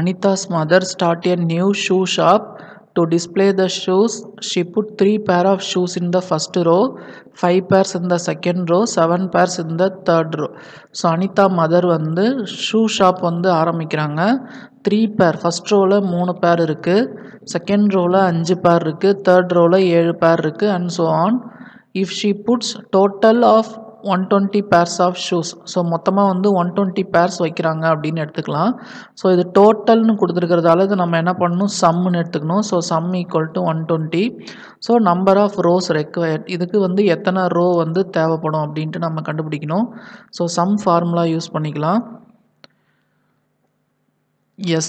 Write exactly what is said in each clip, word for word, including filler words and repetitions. Anita's mother started a new shoe shop. To display the shoes, she put three pair of shoes in the first row, five pairs in the second row, seven pairs in the third row. So Anita mother vandu shoe shop vandu aarambikkranga. three pair first row la three pair irukku, second row la five pair irukku, third row la seven pair irukku, and so on. If she puts total of one hundred twenty pairs of shoes, so மொத்தமா வந்து one hundred twenty pairs வைக்கறாங்க அப்படினு எடுத்துக்கலாம். So இது total னு கொடுத்திருக்கிறதால இது நம்ம என்ன பண்ணனும், sum னு எடுத்துக்கணும். So sum equal to one hundred twenty. So number of rows required, இதுக்கு வந்து எத்தனை ரோ வந்து தேவைப்படும் அப்படினு நம்ம கண்டுபிடிக்கணும். சோ sum formula யூஸ் பண்ணிக்கலாம்.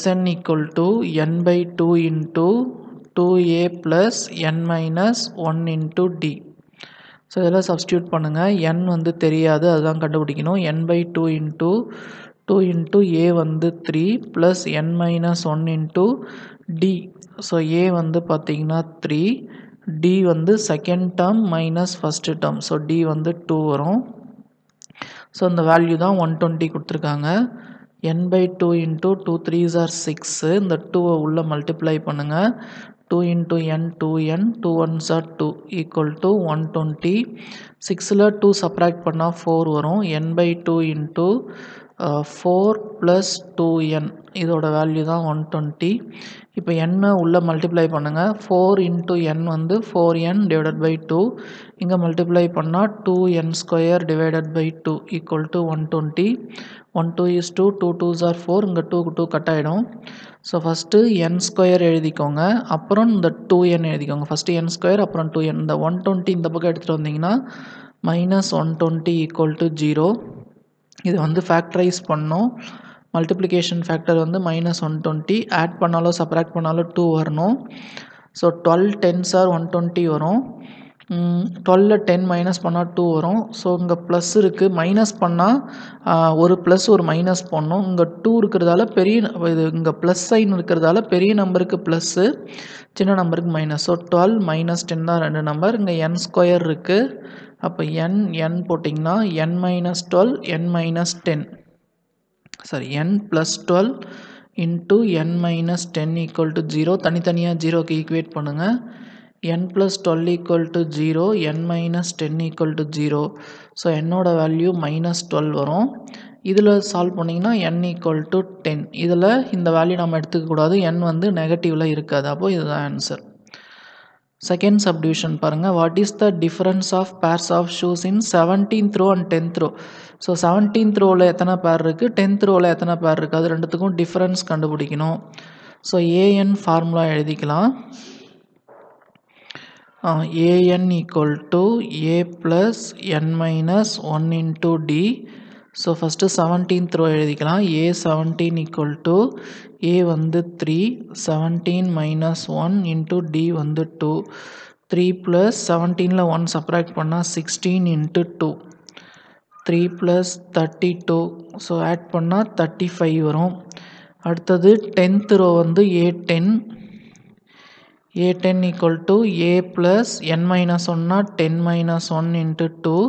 Sn equal to n by two into two a plus n minus one into d. So இதெல்லாம் substitute பண்ணுங்க. n வந்து தெரியாது, அதான் கண்டுபிடிக்கணும். n by two into two into a வந்து three plus n minus one into d. So a வந்து பாத்தீங்கன்னா three, d வந்து second term minus first term, so d வந்து two வரும். So அந்த value தான் one hundred twenty கொடுத்திருக்காங்க. n by two into two threes are six, இந்த two உள்ள multiply பண்ணுங்க. two into n two n, two ones are two, equal to one hundred twenty. six la two subtract panna four varum, n by two into uh, four plus two n, idoda value da one hundred twenty. ipo n ulla multiply pannunga, four into n vandu four n divided by two, inga multiply panna two n square divided by two equal to one hundred twenty. one two is two, two twos are four, இங்க two two cut ஆயிடும். So first n square எழுதிக்கோங்க, அப்புறம் இந்த two n எழுதிக்கோங்க. First n square அப்புறம் two n. இந்த one hundred twenty இந்த பக்கம் எடுத்துட்டு வந்தீங்கன்னா minus one hundred twenty equal to zero. இது வந்து ஃபேக்டரைஸ் பண்ணனும். மல்டிப்ளிகேஷன் ஃபேக்டர் வந்து minus one hundred twenty, add பண்ணாலோ சப்ராக்ட் பண்ணாலோ two வரணும். So twelve tens are one hundred twenty வரும். twelve ல ten minus பண்ணா two வரும். ஸோ இங்கே ப்ளஸ் இருக்குது, மைனஸ் பண்ணால் ஒரு ப்ளஸ் ஒரு மைனஸ் பண்ணணும். இங்கே two இருக்கிறதால பெரிய இது, இங்கே ப்ளஸ் சைன் இருக்கிறதால பெரிய நம்பருக்கு ப்ளஸ்ஸு, சின்ன நம்பருக்கு minus. So twelve minus ten தான் ரெண்டு நம்பர். இங்கே n ஸ்கொயர் இருக்குது, அப்போ n n போட்டிங்கன்னா n minus twelve n minus ten, sorry n plus twelve into n minus ten equal to zero. தனித்தனியாக ஜீரோக்கு ஈக்குவேட் பண்ணுங்கள். n plus twelve equal to zero, n minus ten equal to zero. So n ஓட value minus twelve வரும். இதில் solve பண்ணிங்கன்னா n equal to ten. இதில் இந்த value நாம் எடுத்துக்க கூடாது, n வந்து நெகட்டிவ்ல இருக்காது. அப்போ இதுதான் ஆன்சர். Second subdivision பாருங்க. What is the difference of pairs of shoes in seventeenth row and tenth row? So seventeenth row ல எத்தனை pair இருக்கு, tenth row ல எத்தனை pair இருக்கு, அது ரெண்டுத்துக்கும் difference கண்டுபிடிக்கணும். So an formula எழுதிக்கலாம். Uh, an equal to a plus n minus one into d. So first seventeenth row எழுதிக்கலாம். a seventeen equal to a வந்து three, seventeen minus one into d வந்து two, three plus seventeenல one subtract பண்ணா sixteen into two, three plus thirty-two, so add பண்ணா thirty-five வரும். அடுத்தது tenth row வந்து a ten, a ten equal to a plus n minus one na ten minus one into two,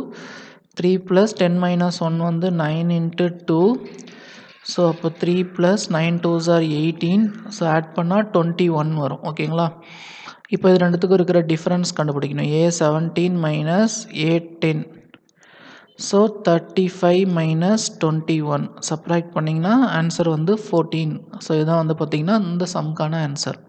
three plus ten minus one வந்து nine into two, so அப்போ three plus nine twos are eighteen, so add பண்ணா twenty-one வரும். ஓகேங்களா, இப்போ இது ரெண்டுத்துக்கு இருக்கிற difference கண்டுபிடிக்கணும். a seventeen minus a ten, so thirty-five minus twenty-one, subtract பண்ணிங்கன்னா ஆன்சர் வந்து fourteen. ஸோ இதான் வந்து பார்த்தீங்கன்னா இந்த சம்கான ஆன்சர்.